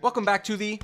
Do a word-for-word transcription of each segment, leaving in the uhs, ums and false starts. Welcome back to the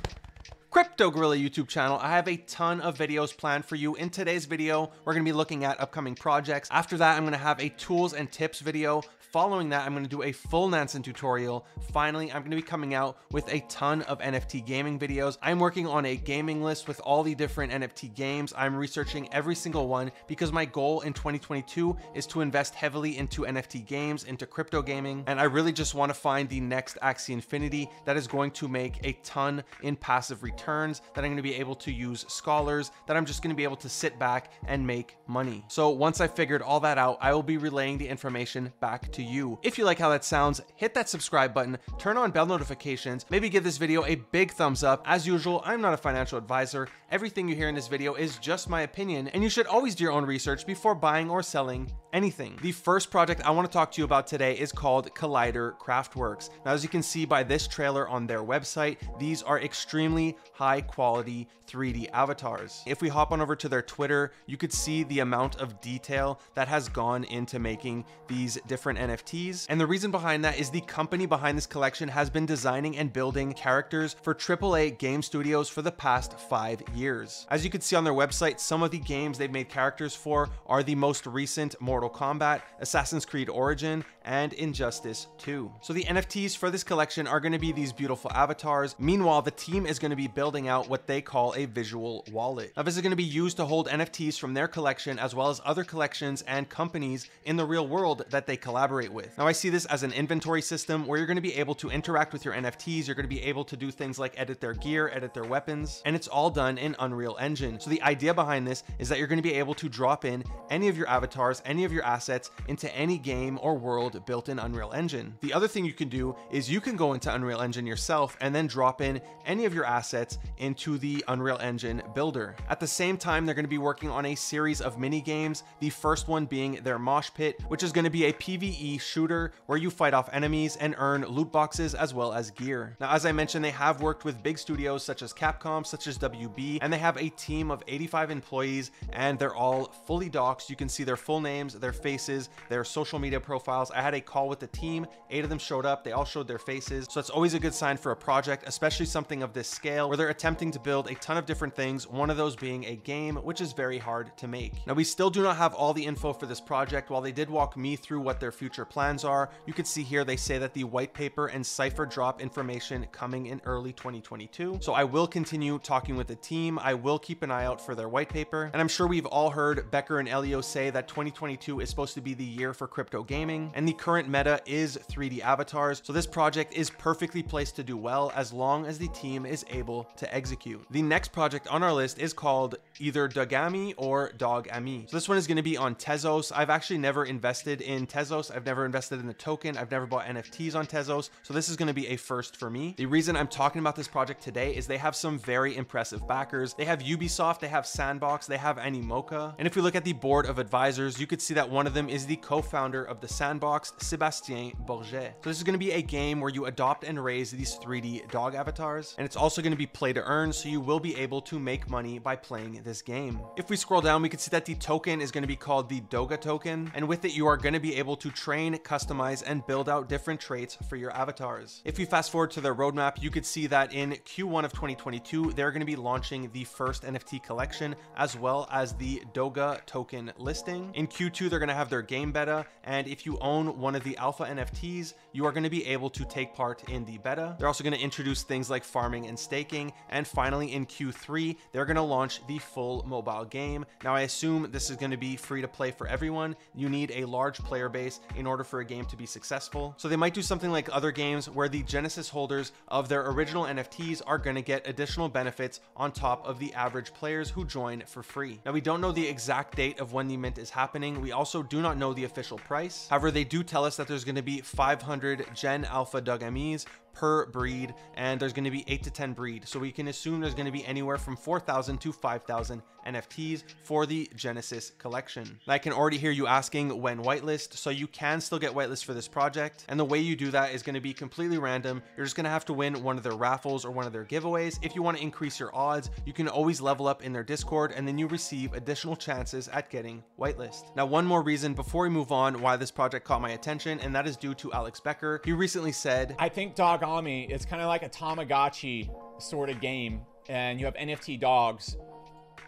Crypto Gorilla YouTube channel. I have a ton of videos planned for you. In today's video, we're going to be looking at upcoming projects. After that, I'm going to have a tools and tips video. Following that, I'm going to do a full Nansen tutorial. Finally, I'm going to be coming out with a ton of N F T gaming videos. I'm working on a gaming list with all the different N F T games. I'm researching every single one because my goal in twenty twenty-two is to invest heavily into N F T games, into crypto gaming. And I really just want to find the next Axie Infinity that is going to make a ton in passive returns, that I'm going to be able to use scholars, that I'm just going to be able to sit back and make money. So once I figured all that out, I will be relaying the information back to to you. If you like how that sounds, hit that subscribe button, turn on bell notifications, maybe give this video a big thumbs up. As usual, I'm not a financial advisor. Everything you hear in this video is just my opinion, and you should always do your own research before buying or selling anything. The first project I want to talk to you about today is called Collider Craftworks. Now, as you can see by this trailer on their website, these are extremely high quality three D avatars. If we hop on over to their Twitter, you could see the amount of detail that has gone into making these different N F Ts. And the reason behind that is the company behind this collection has been designing and building characters for triple A game studios for the past five years. As you can see on their website, some of the games they've made characters for are the most recent Mortal Kombat, Assassin's Creed Origin, and Injustice two. So the N F Ts for this collection are going to be these beautiful avatars. Meanwhile, the team is going to be building out what they call a visual wallet. Now, this is going to be used to hold N F Ts from their collection as well as other collections and companies in the real world that they collaborate with. Now, I see this as an inventory system where you're going to be able to interact with your N F Ts. You're going to be able to do things like edit their gear, edit their weapons, and it's all done in Unreal Engine. So the idea behind this is that you're going to be able to drop in any of your avatars, any of your assets into any game or world built in Unreal Engine. The other thing you can do is you can go into Unreal Engine yourself and then drop in any of your assets into the Unreal Engine builder. At the same time, they're going to be working on a series of mini games, the first one being their Mosh Pit, which is going to be a P V E shooter where you fight off enemies and earn loot boxes as well as gear. Now, as I mentioned, they have worked with big studios such as Capcom, such as W B, and they have a team of eighty-five employees, and they're all fully doxed. You can see their full names, their faces, their social media profiles. I had a call with the team. Eight of them showed up. They all showed their faces. So that's always a good sign for a project, especially something of this scale where they're attempting to build a ton of different things, one of those being a game, which is very hard to make. Now, we still do not have all the info for this project. While they did walk me through what their future plans are, you can see here they say that the white paper and cipher drop information coming in early twenty twenty-two. So I will continue talking with the team. I will keep an eye out for their white paper. And I'm sure we've all heard Becker and Elio say that twenty twenty-two is supposed to be the year for crypto gaming. And the current meta is three D avatars. So this project is perfectly placed to do well as long as the team is able to execute. The next project on our list is called either Dogami or Dogami. So this one is going to be on Tezos. I've actually never invested in Tezos. I've never invested in the token. I've never bought N F Ts on Tezos. So this is going to be a first for me. The reason I'm talking about this project today is they have some very impressive backers. They have Ubisoft, they have Sandbox, they have Animoca. And if we look at the board of advisors, you could see that one of them is the co-founder of the Sandbox, Sébastien Borget. So this is going to be a game where you adopt and raise these three D dog avatars. And it's also going to be play to earn. So you will be able to make money by playing this game. If we scroll down, we can see that the token is going to be called the Doga Token. And with it, you are going to be able to train, customize, and build out different traits for your avatars. If you fast forward to their roadmap, you could see that in Q one of twenty twenty-two, they're going to be launching the first N F T collection as well as the Doga token listing. In Q two, they're going to have their game beta. And if you own one of the alpha N F Ts, you are going to be able to take part in the beta. They're also going to introduce things like farming and staking. And finally, in Q three, they're going to launch the full mobile game. Now, I assume this is going to be free to play for everyone. You need a large player base in in order for a game to be successful. So they might do something like other games where the Genesis holders of their original N F Ts are going to get additional benefits on top of the average players who join for free. Now, we don't know the exact date of when the mint is happening. We also do not know the official price. However, they do tell us that there's going to be five hundred Gen Alpha Dogamis per breed, and there's going to be eight to ten breed. So we can assume there's going to be anywhere from four thousand to five thousand N F Ts for the Genesis collection. And I can already hear you asking when whitelist. So you can still get whitelist for this project. And the way you do that is going to be completely random. You're just going to have to win one of their raffles or one of their giveaways. If you want to increase your odds, you can always level up in their Discord, and then you receive additional chances at getting whitelist. Now, one more reason before we move on why this project caught my attention, and that is due to Alex Becker. He recently said, "I think Dog Dogami, it's kind of like a Tamagotchi sort of game, and you have N F T dogs.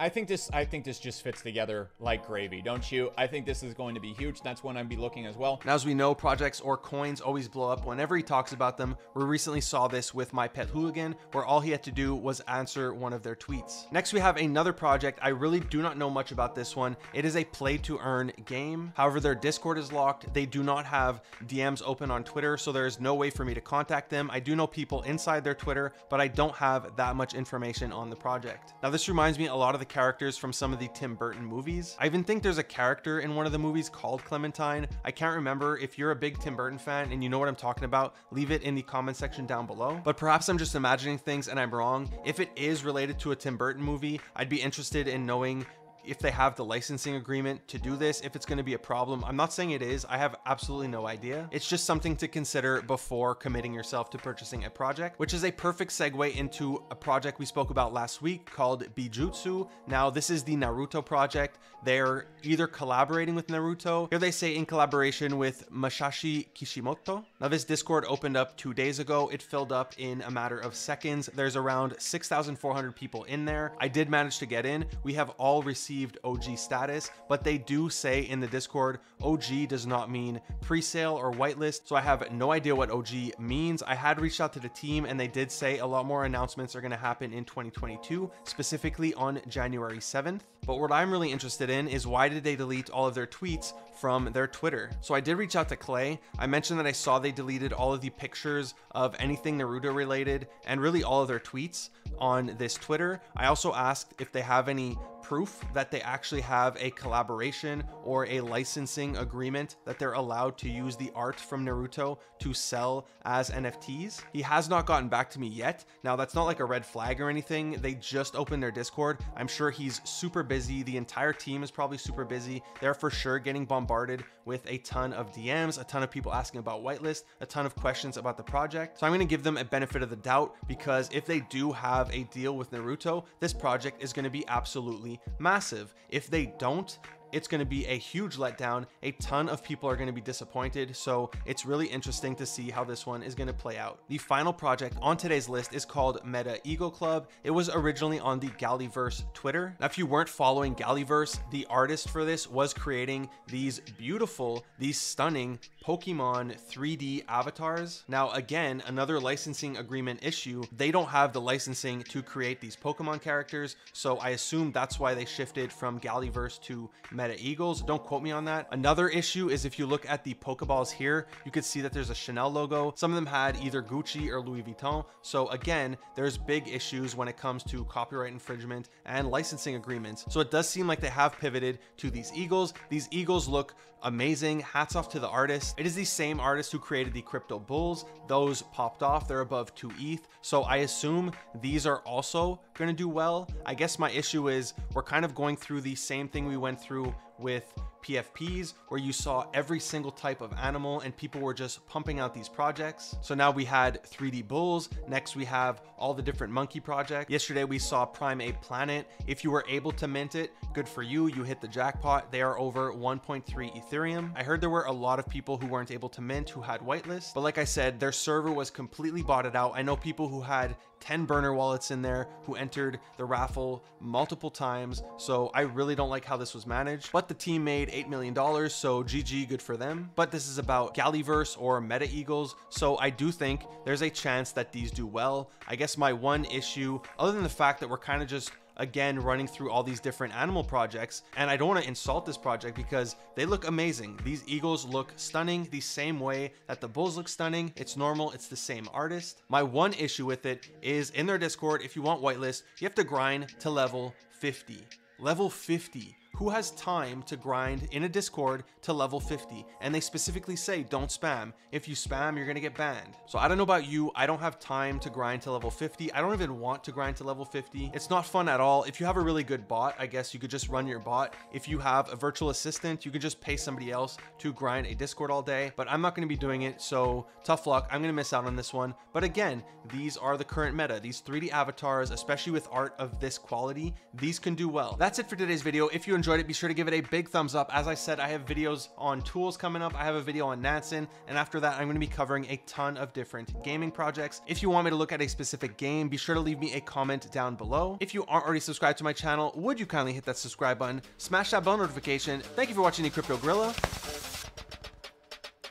I think this, I think this just fits together like gravy, don't you? I think this is going to be huge. That's when I'd be looking as well. Now, as we know, projects or coins always blow up whenever he talks about them. We recently saw this with My Pet Hooligan, where all he had to do was answer one of their tweets. Next, we have another project. I really do not know much about this one. It is a play to earn game. However, their Discord is locked. They do not have D Ms open on Twitter, so there is no way for me to contact them. I do know people inside their Twitter, but I don't have that much information on the project. Now, this reminds me a lot of the characters from some of the Tim Burton movies. I even think there's a character in one of the movies called Clementine. I can't remember. If you're a big Tim Burton fan and you know what I'm talking about, leave it in the comment section down below. But perhaps I'm just imagining things and I'm wrong. If it is related to a Tim Burton movie, I'd be interested in knowing if they have the licensing agreement to do this, if it's going to be a problem. I'm not saying it is. I have absolutely no idea. It's just something to consider before committing yourself to purchasing a project, which is a perfect segue into a project we spoke about last week called Bejutsu. Now, this is the Naruto project. They're either collaborating with Naruto, here they say in collaboration with Masashi Kishimoto. Now, this Discord opened up two days ago. It filled up in a matter of seconds. There's around six thousand four hundred people in there. I did manage to get in. We have all received O G status, but they do say in the Discord, O G does not mean pre-sale or whitelist. So I have no idea what O G means. I had reached out to the team and they did say a lot more announcements are going to happen in twenty twenty-two, specifically on January seventh. But what I'm really interested in is, why did they delete all of their tweets from their Twitter? So I did reach out to Clay. I mentioned that I saw they deleted all of the pictures of anything Naruto related and really all of their tweets on this Twitter. I also asked if they have any proof that they actually have a collaboration or a licensing agreement that they're allowed to use the art from Naruto to sell as N F Ts. He has not gotten back to me yet. Now, that's not like a red flag or anything. They just opened their Discord. I'm sure he's super busy. The entire team is probably super busy. They're for sure getting bombarded with a ton of D Ms, a ton of people asking about whitelist, a ton of questions about the project. So I'm going to give them a benefit of the doubt, because if they do have a deal with Naruto, this project is going to be absolutely massive. If they don't, it's going to be a huge letdown. A ton of people are going to be disappointed. So it's really interesting to see how this one is going to play out. The final project on today's list is called Meta Eagle Club. It was originally on the Galaverse Twitter. Now, if you weren't following Galaverse, the artist for this was creating these beautiful, these stunning Pokemon three D avatars. Now, again, another licensing agreement issue. They don't have the licensing to create these Pokemon characters. So I assume that's why they shifted from Galaverse to Meta Eagles. Don't quote me on that. Another issue is, if you look at the Pokeballs here, you could see that there's a Chanel logo. Some of them had either Gucci or Louis Vuitton. So again, there's big issues when it comes to copyright infringement and licensing agreements. So it does seem like they have pivoted to these eagles. These eagles look amazing. Hats off to the artist. It is the same artist who created the Crypto Bulls. Those popped off. They're above two E T H. So I assume these are also going to do well. I guess my issue is, we're kind of going through the same thing we went through with P F Ps, where you saw every single type of animal and people were just pumping out these projects. So now we had three D Bulls. Next, we have all the different monkey projects. Yesterday, we saw Prime Ape Planet. If you were able to mint it, good for you. You hit the jackpot. They are over one point three Ethereum. I heard there were a lot of people who weren't able to mint, who had whitelist. But like I said, their server was completely botted out. I know people who had ten burner wallets in there who entered the raffle multiple times. So I really don't like how this was managed, but the team made eight million dollars. So G G, good for them. But this is about Galaverse or Meta Eagles. So I do think there's a chance that these do well. I guess my one issue, other than the fact that we're kind of just, again, running through all these different animal projects, and I don't want to insult this project because they look amazing. These eagles look stunning the same way that the bulls look stunning. It's normal. It's the same artist. My one issue with it is, in their Discord, if you want whitelist, you have to grind to level fifty. Level fifty. Who has time to grind in a Discord to level fifty? And they specifically say, don't spam. If you spam, you're going to get banned. So I don't know about you. I don't have time to grind to level fifty. I don't even want to grind to level fifty. It's not fun at all. If you have a really good bot, I guess you could just run your bot. If you have a virtual assistant, you could just pay somebody else to grind a Discord all day, but I'm not going to be doing it. So tough luck. I'm going to miss out on this one. But again, these are the current meta. These three D avatars, especially with art of this quality, these can do well. That's it for today's video. If you enjoyed enjoyed it, be sure to give it a big thumbs up. As I said, I have videos on tools coming up. I have a video on Natsun, and after that, I'm going to be covering a ton of different gaming projects. If you want me to look at a specific game, be sure to leave me a comment down below. If you aren't already subscribed to my channel, would you kindly hit that subscribe button, smash that bell notification. Thank you for watching the Crypto Gorilla.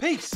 Peace.